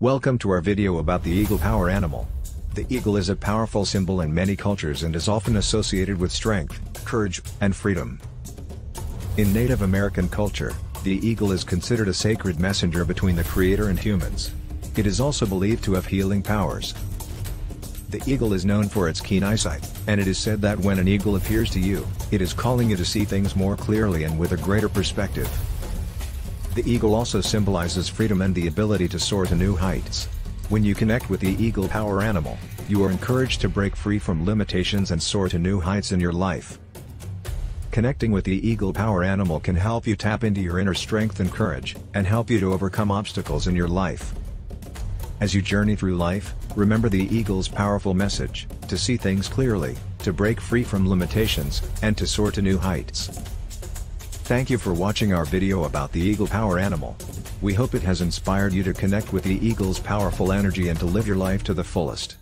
Welcome to our video about the eagle power animal. The eagle is a powerful symbol in many cultures and is often associated with strength, courage, and freedom. In Native American culture, the eagle is considered a sacred messenger between the Creator and humans. It is also believed to have healing powers. The eagle is known for its keen eyesight, and it is said that when an eagle appears to you, it is calling you to see things more clearly and with a greater perspective. The eagle also symbolizes freedom and the ability to soar to new heights. When you connect with the eagle power animal, you are encouraged to break free from limitations and soar to new heights in your life. Connecting with the eagle power animal can help you tap into your inner strength and courage, and help you to overcome obstacles in your life. As you journey through life, remember the eagle's powerful message, to see things clearly, to break free from limitations, and to soar to new heights. Thank you for watching our video about the eagle power animal. We hope it has inspired you to connect with the eagle's powerful energy and to live your life to the fullest.